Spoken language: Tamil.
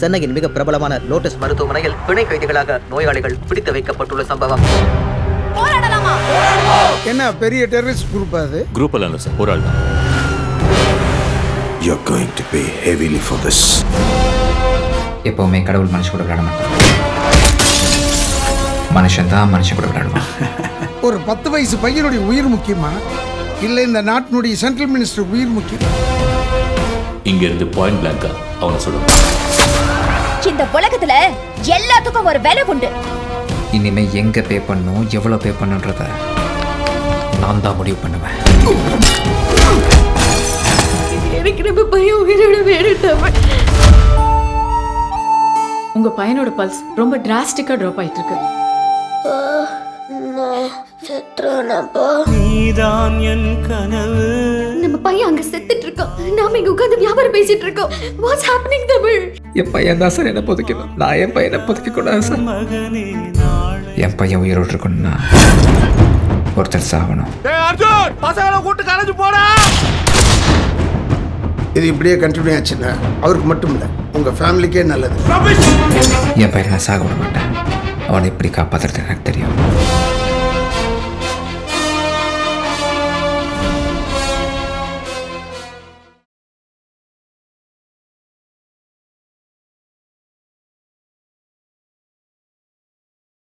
சென்னையின் மிக பிரபலமான லோட்டஸ் மருத்துவமனையில் பிணை கைதிகளாக நோயாளிகள் பிடித்து வைக்கப்பட்டுள்ள சம்பவம். என்ன பெரிய டெரரிஸ்ட் குரூப்பா அது? குரூப் இல்ல சார், ஒரு ஆள் தான். You are going to pay heavily for this. எப்பவுமே கடவுள் மனுஷன் கூட விளையாட மாட்டான். மனுஷன் தான் மனுஷன் கூட விளையாடுவான். ஒரு 10 வயசு பையனுடைய உயிர் முக்கியமா இல்லை இந்த நாட்டினுடைய சென்ட்ரல் மினிஸ்டர் உயிர் முக்கியமா? இங்க இருந்து பாயிண்ட் பிளாங்கா அவனை சொல்லுங்க. இந்த உலகத்துல எல்லாத்துக்கும் ஒரு விலை உண்டு. இனிமே எங்க பே பண்ணும் எவ்வளவு பே பண்ணுன்றத நான் தான் முடிவு பண்ணுவேன். உங்க பையனோட பல்ஸ் ரொம்ப டிராஸ்டிக்கா டிராப் ஆயிட்டு இருக்கு. நம்ம பையன் அங்க செத்துட்டு இருக்கோம், நாம இங்க உட்கார்ந்து வியாபாரம் பேசிட்டு இருக்கோம். What's happening Tamil? என் பையன் தான் சார் என்ன பொதுக்கணும். நான் என் பையனை பொதுக்க கூடாது சார். என் பையன் உயிரோடு இருக்கணும்னா ஒருத்தர் சாகணும். இது இப்படியே கண்டினியூ ஆச்சுன்னா அவருக்கு மட்டும் இல்லை உங்க ஃபேமிலிக்கே நல்லது. என் பையனை சாக விட மாட்டேன். அவனை எப்படி காப்பாற்றுறது எனக்கு தெரியும்.